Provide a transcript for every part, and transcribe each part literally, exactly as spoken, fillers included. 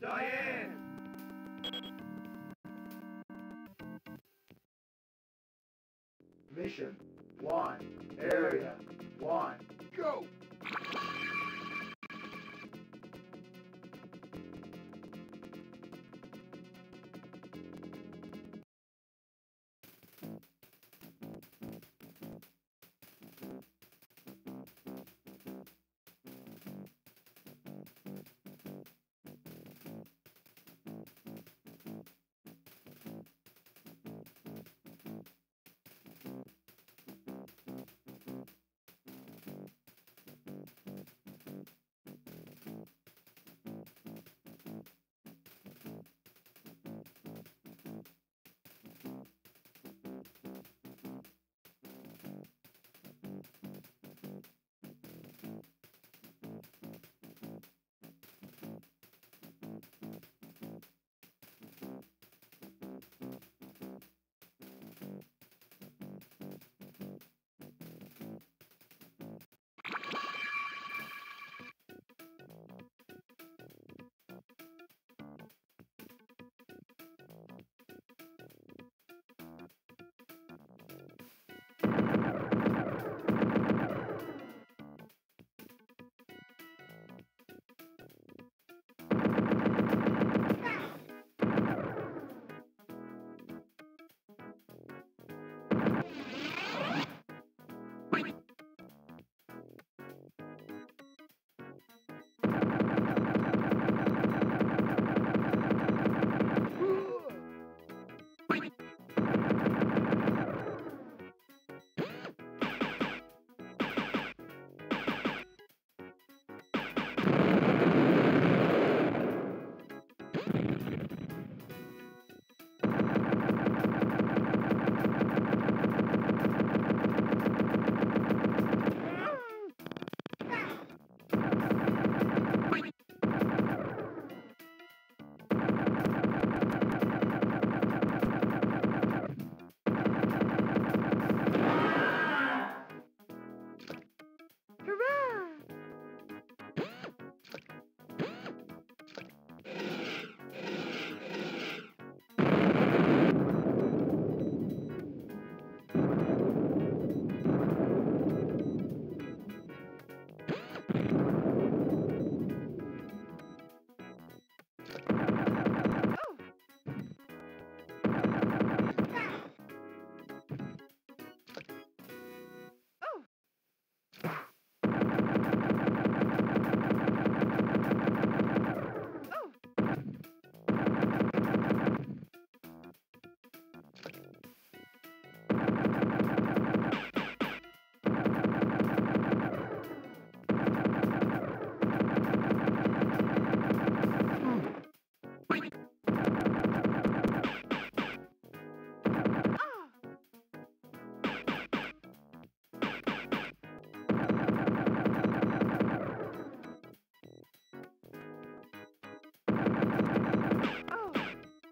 Diane! Mission one, area one, go!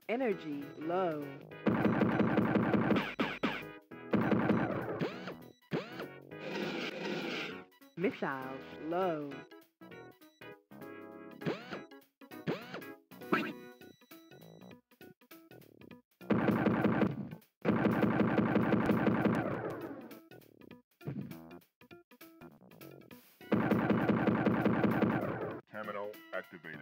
Energy low. Missiles low. Terminal activated.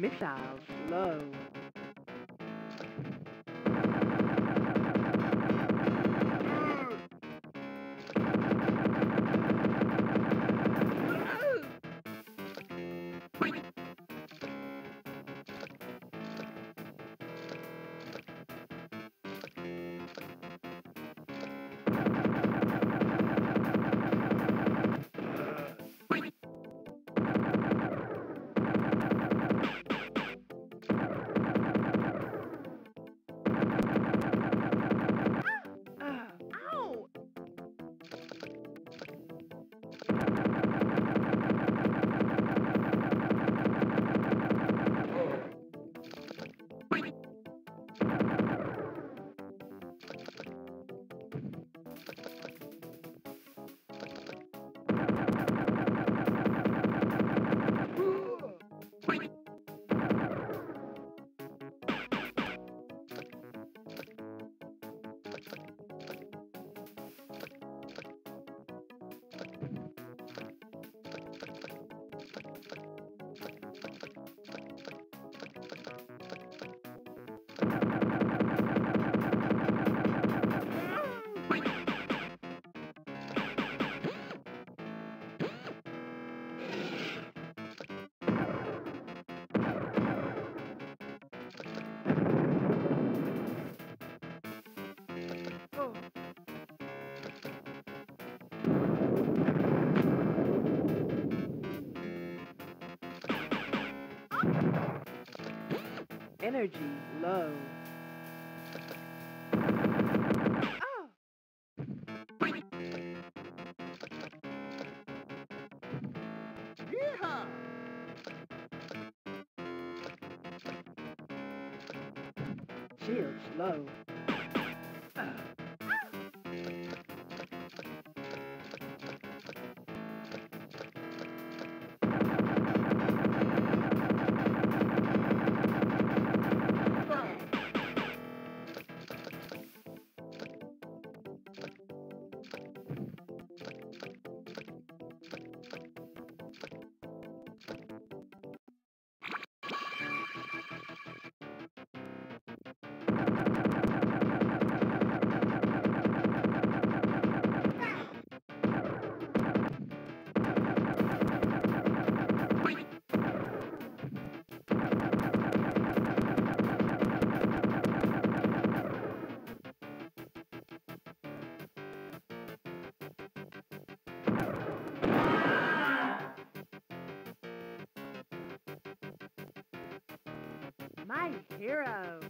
Missiles low. Energy low. Shields low. My hero.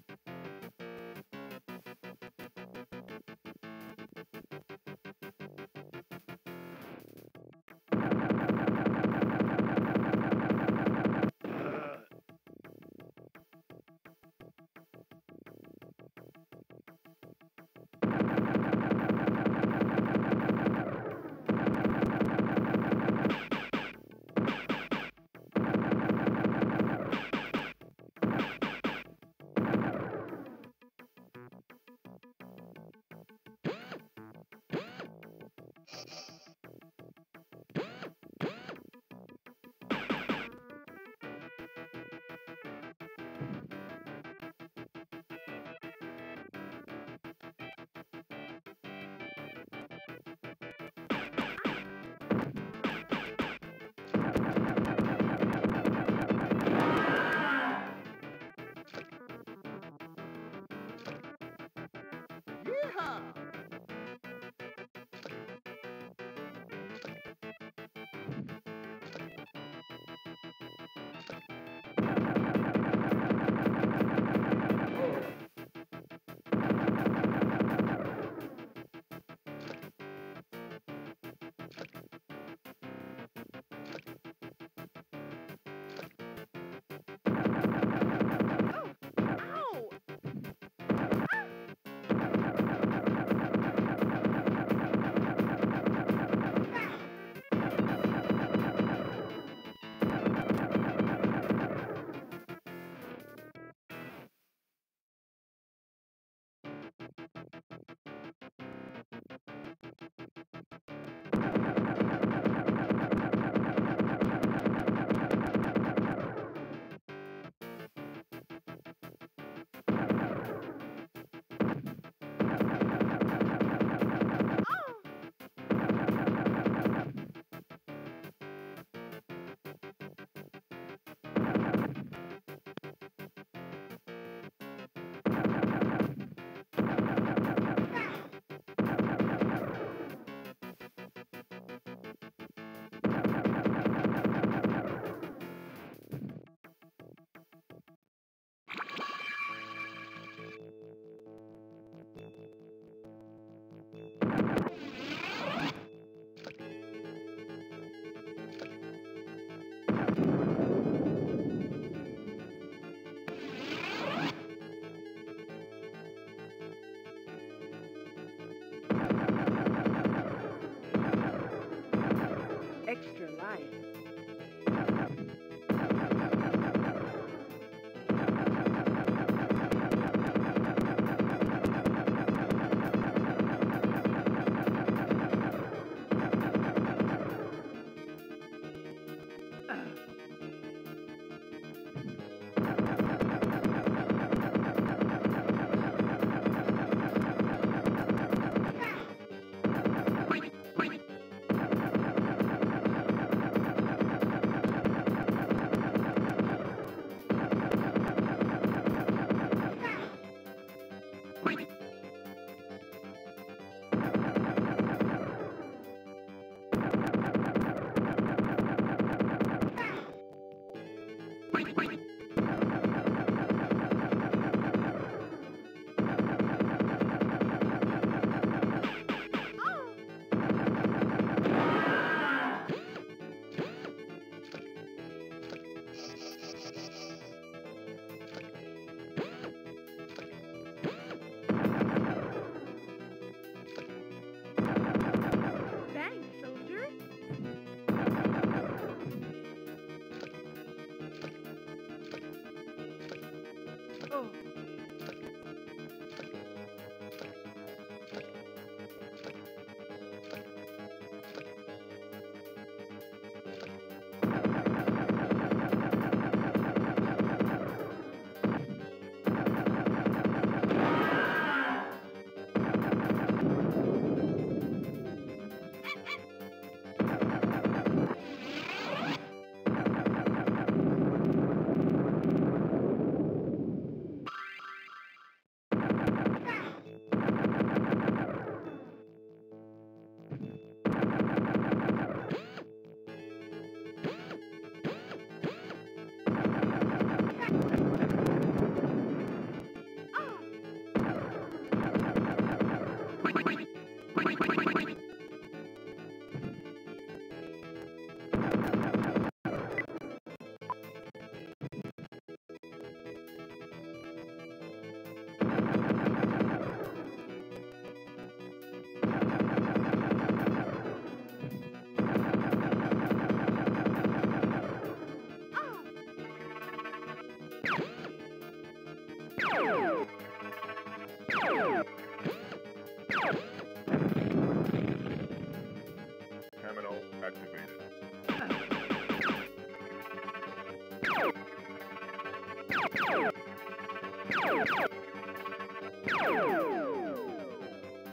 extra life.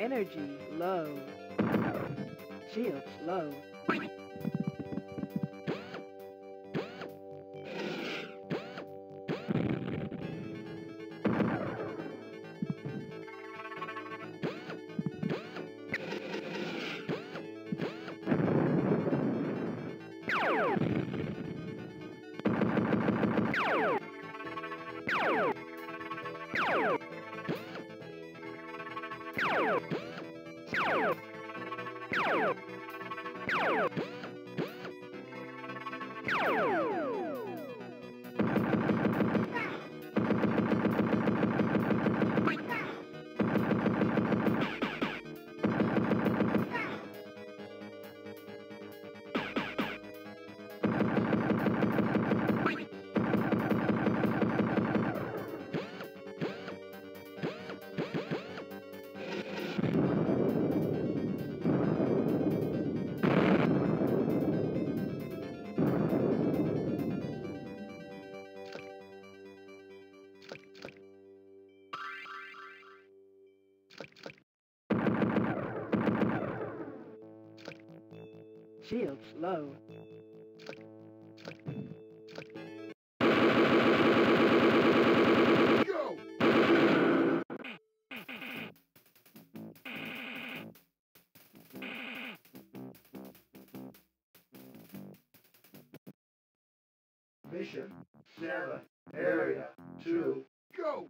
Energy low. Shields low. Shields low. Mission seven, area two, go!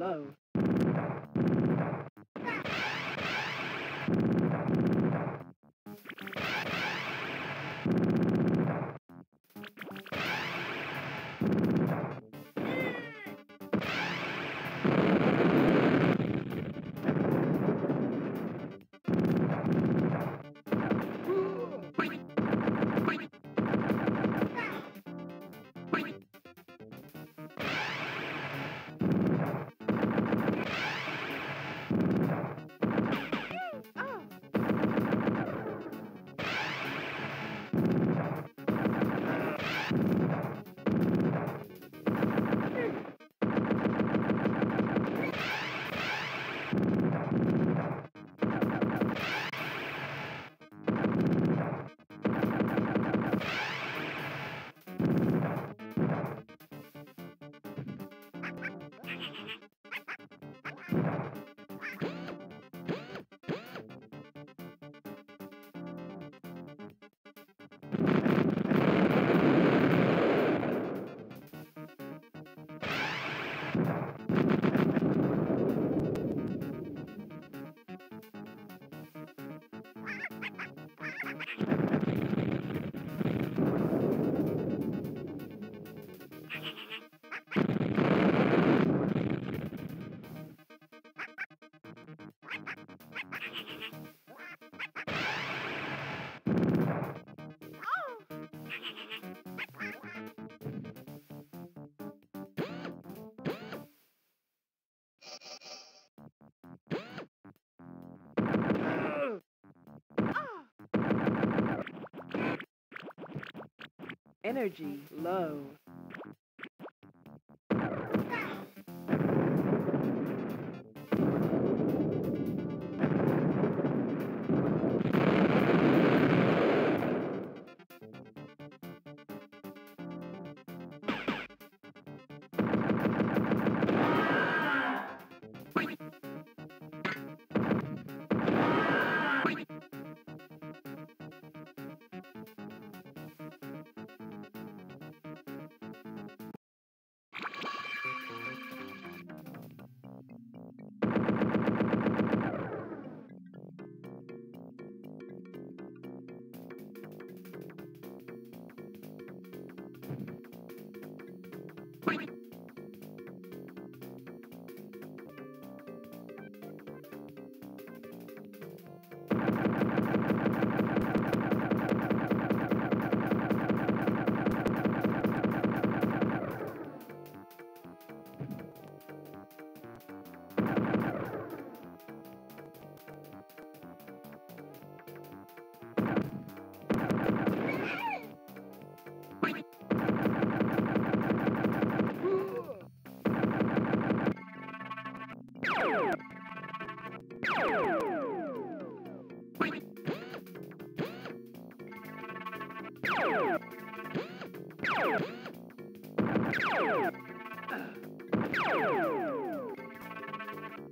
low. Energy low.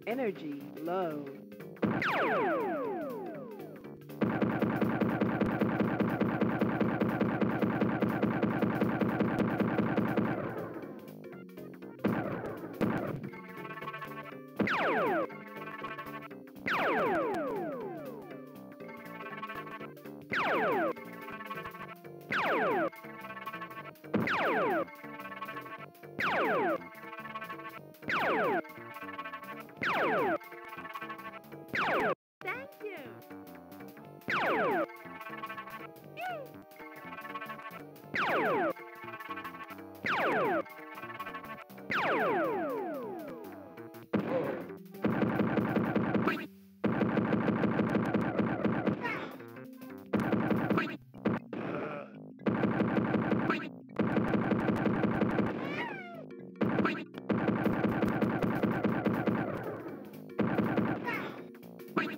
Energy low. Wait.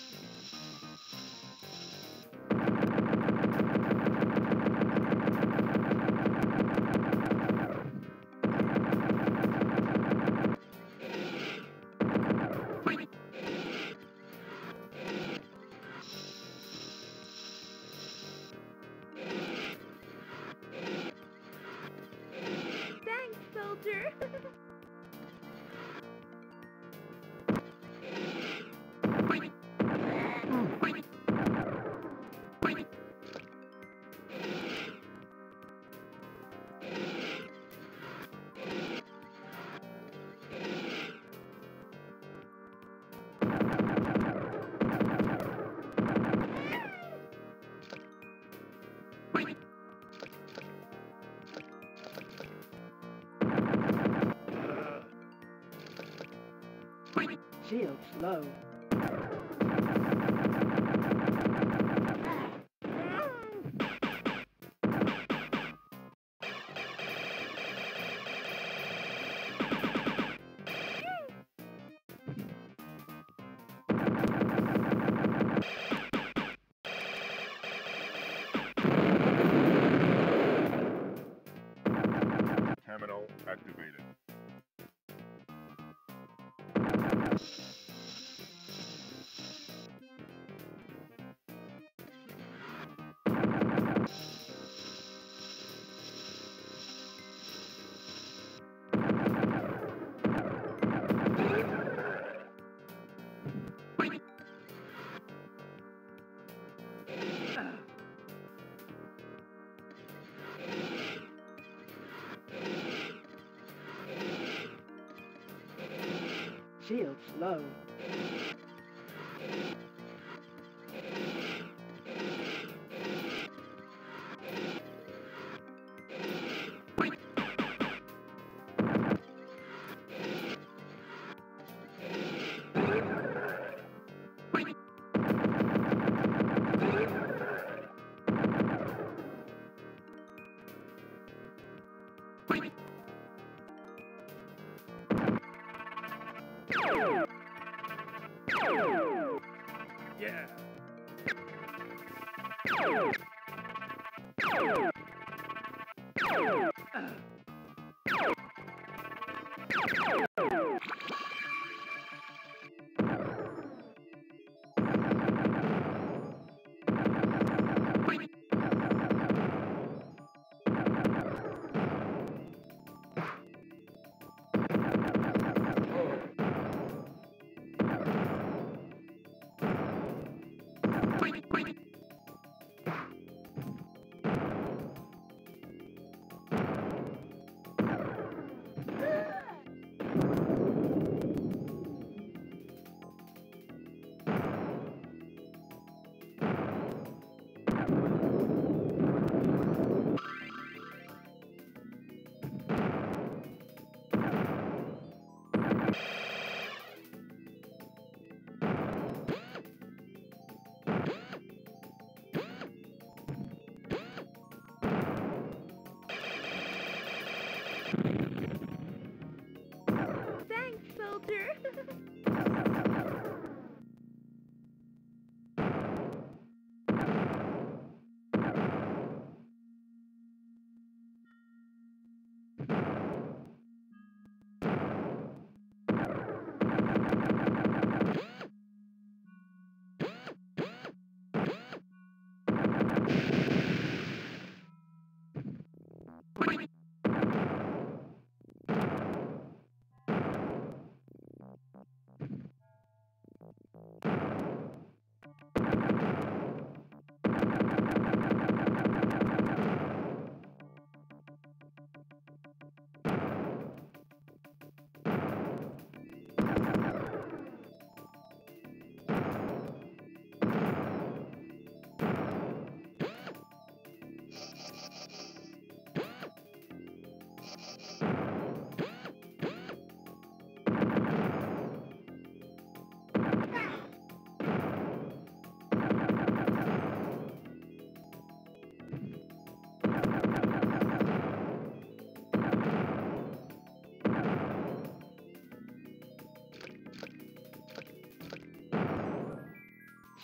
Shields low. Terminal activated. Shields low. Yeah.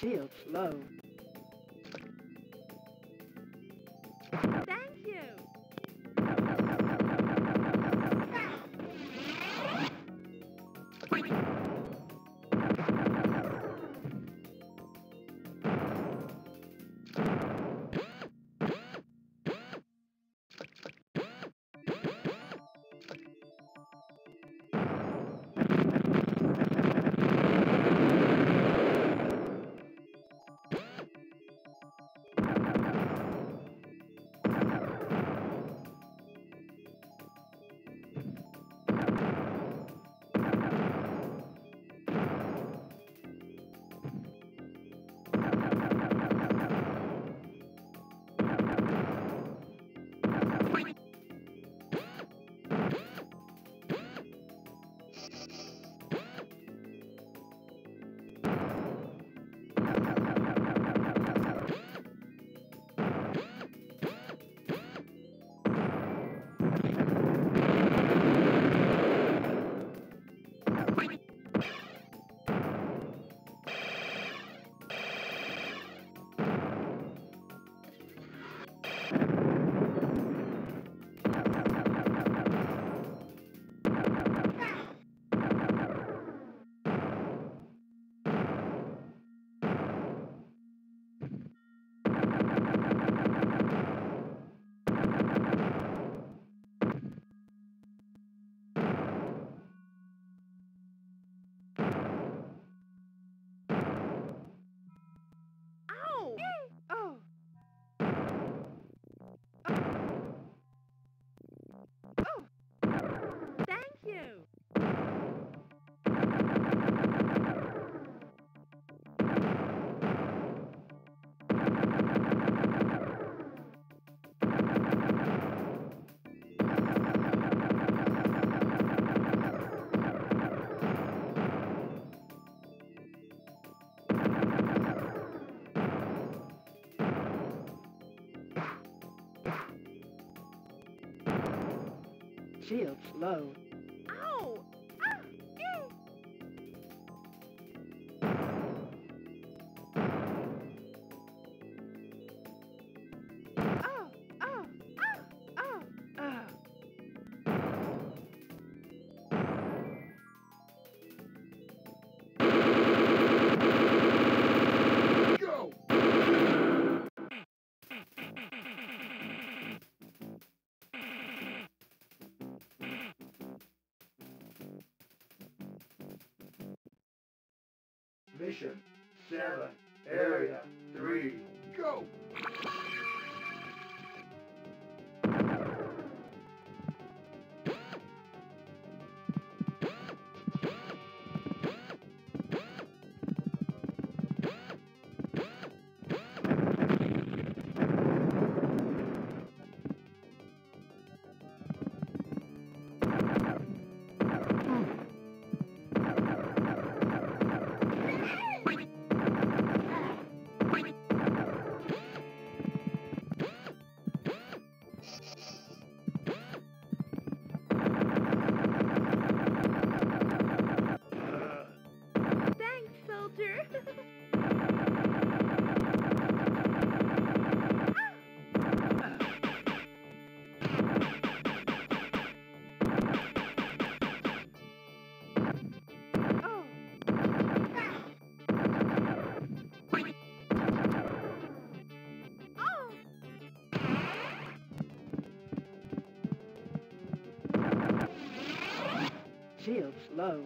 Shields low. Thank you. shield slowed. Ow! Ah! Ew! Oh! Oh! Oh! Oh! Oh! Mission seven, area three, go! Shield slow.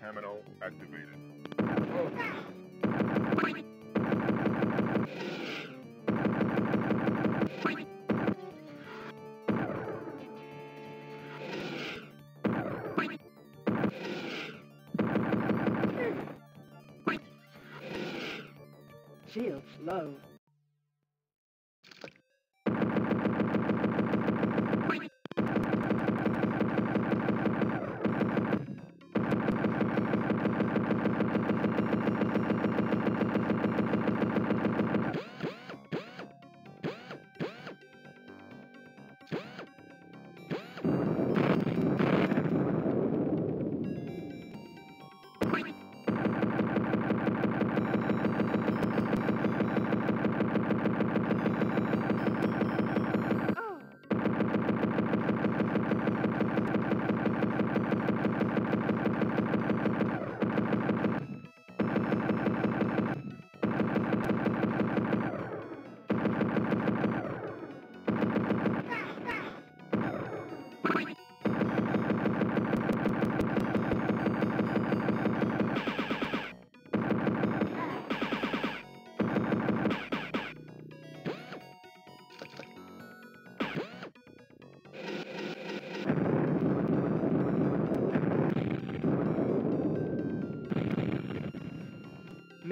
Terminal activated. Oh. Shield slow.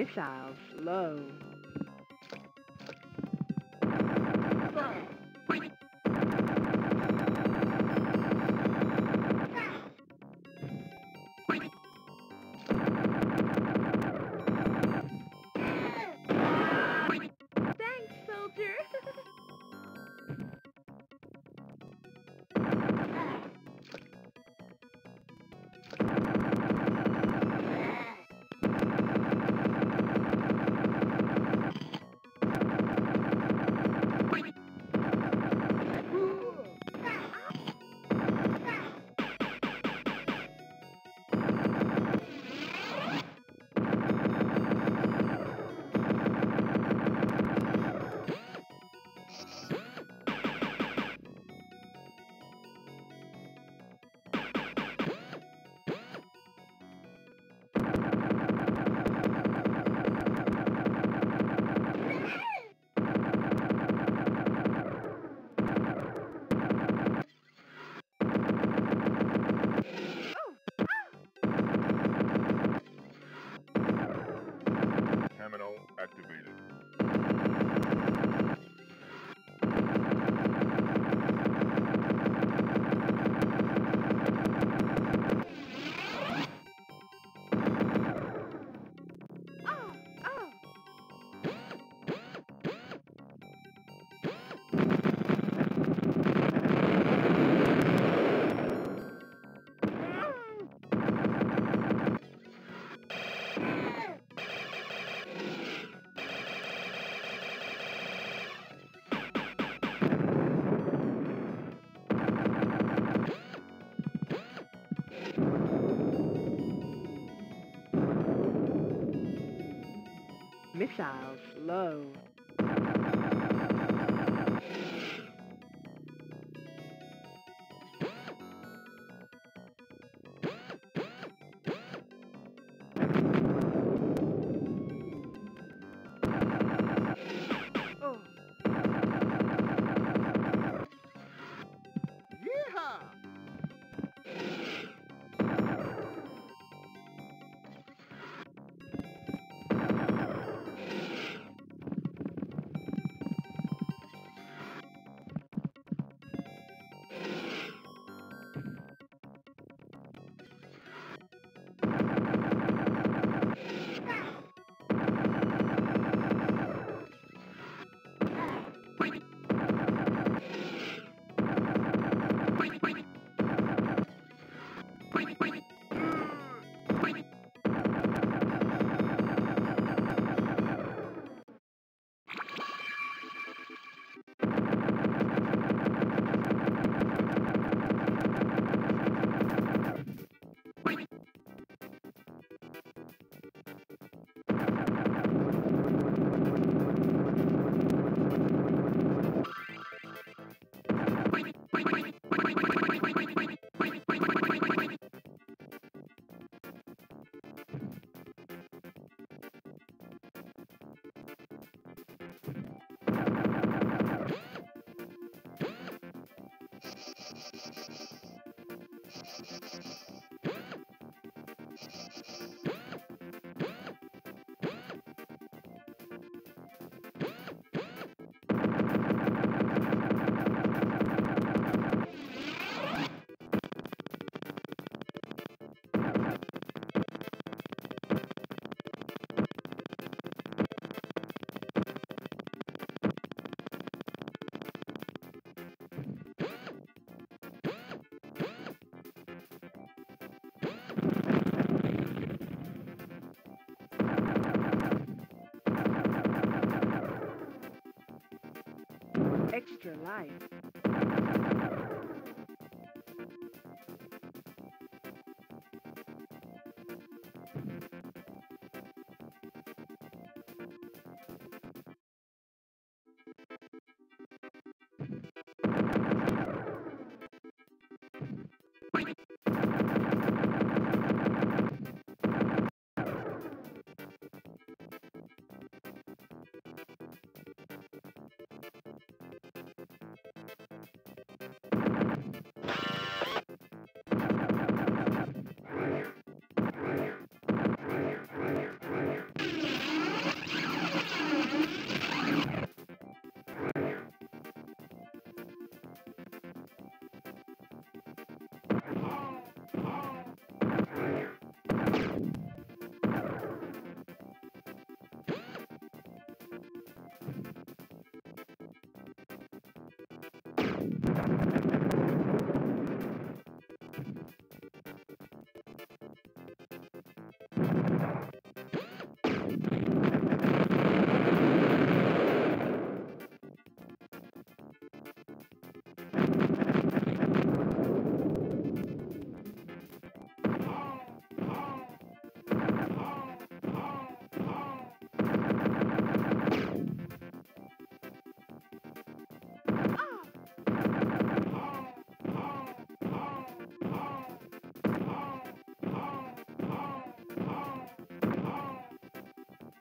Missiles low. Activated. Missiles low. Extra life.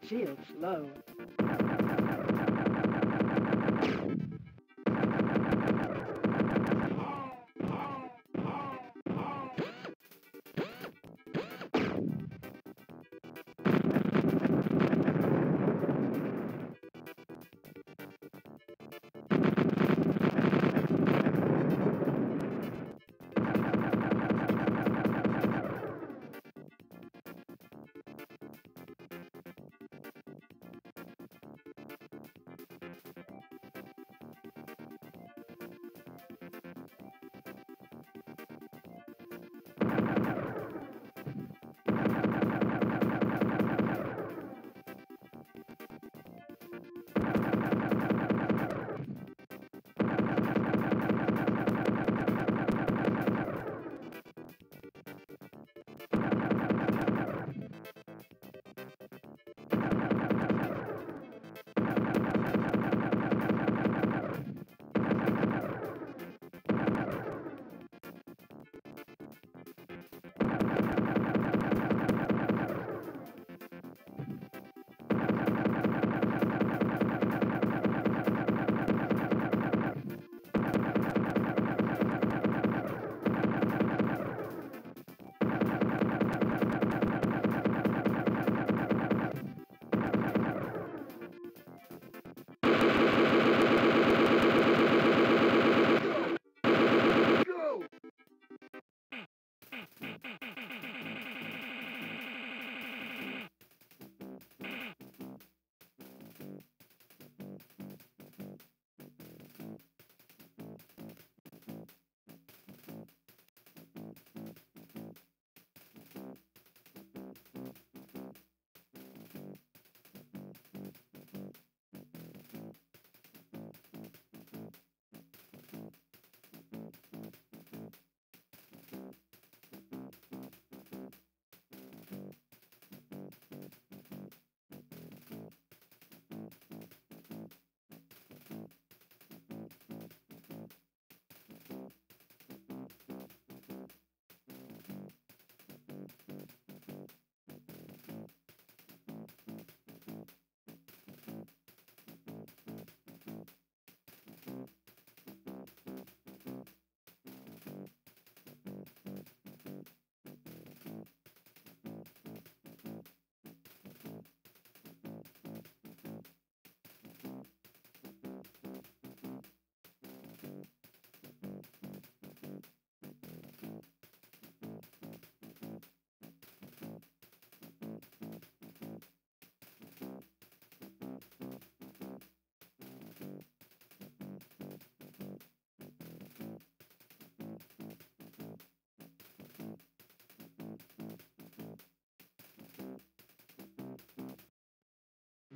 Shields low.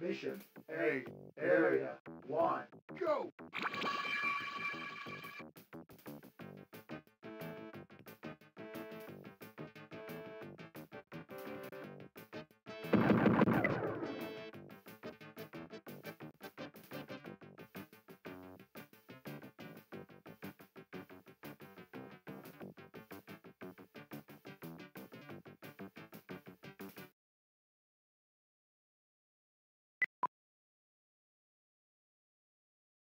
Mission eight, Area one, go!